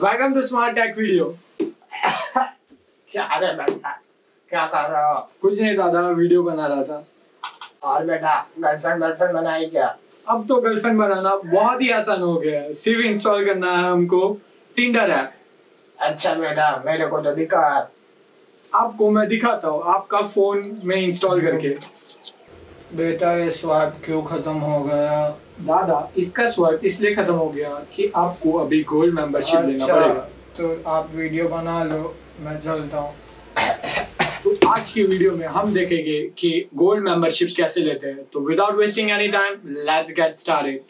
Welcome to Smart Tech video. क्या अरे बेटा क्या कर रहा हो? कुछ नहीं दादा, मैं वीडियो बना रहा था। और बेटा गर्लफ्रेंड बनाई क्या? अब तो गर्लफ्रेंड बनाना बहुत ही आसान हो गया है। सिर्फ इंस्टॉल करना है हमको टिंडर ऐप। अच्छा बेटा, मेरे को तो दिखा। आपको मैं दिखाता हूँ आपका फोन में इंस्टॉल करके। बेटा ये स्वाइप क्यों खत्म हो गया? दादा इसका स्वाइप इसलिए खत्म हो गया कि आपको अभी गोल्ड मेंबरशिप लेना पड़ेगा। तो आप वीडियो बना लो, मैं चलता हूँ। तो आज की वीडियो में हम देखेंगे कि गोल्ड मेंबरशिप कैसे लेते हैं। तो without wasting any time let's get started.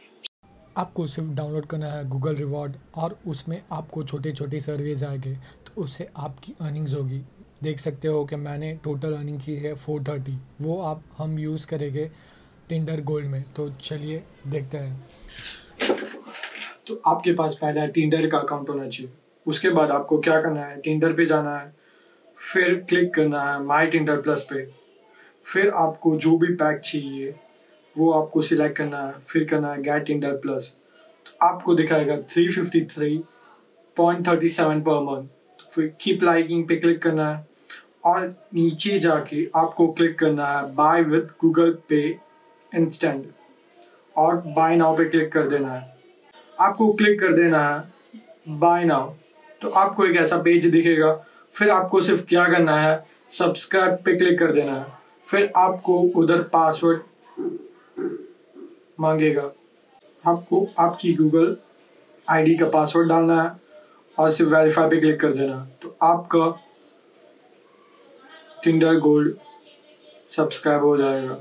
आपको सिर्फ डाउनलोड करना है गूगल रिवॉर्ड और उसमें आपको छोटे छोटे सर्वेज आएंगे, तो उससे आपकी अर्निंग्स होगी। देख सकते हो कि मैंने टोटल अर्निंग की है 430। वो आप हम यूज़ करेंगे टिंडर गोल्ड में। तो चलिए देखते हैं। तो आपके पास पहले टिंडर का अकाउंट होना चाहिए। उसके बाद आपको क्या करना है, टिंडर पे जाना है, फिर क्लिक करना है माय टिंडर प्लस पे। फिर आपको जो भी पैक चाहिए वो आपको सिलेक्ट करना है, फिर करना है गेट टिंडर प्लस। तो आपको दिखाएगा 353.37 पर मंथ। फिर कीप लाइकिंग पे क्लिक करना है और नीचे जाके आपको क्लिक करना है बाय विद गूगल पे इंस्टेंट और बाय नाउ पे क्लिक कर देना है। आपको क्लिक कर देना है बाय नाउ। तो आपको एक ऐसा पेज दिखेगा। फिर आपको सिर्फ क्या करना है, सब्सक्राइब पे क्लिक कर देना है। फिर आपको उधर पासवर्ड मांगेगा, आपको आपकी गूगल आईडी का पासवर्ड डालना है और सिर्फ वेरीफाई पे क्लिक कर देना। तो आपका टिंडर गोल्ड सब्सक्राइब हो जाएगा।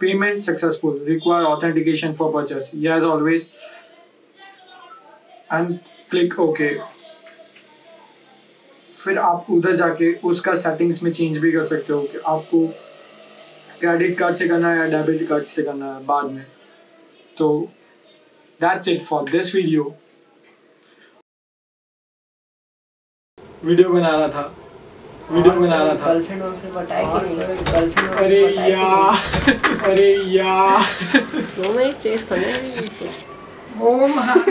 Payment successful, require authentication for purchase, yes always, and click okay. फिर आप उधर जाके उसका सेटिंग्स में चेंज भी कर सकते हो कि आपको क्रेडिट कार्ड से करना है या डेबिट कार्ड से करना है बाद में। तो that's it for this video. Video बना रहा था अरे यार तो मैं चेस करने।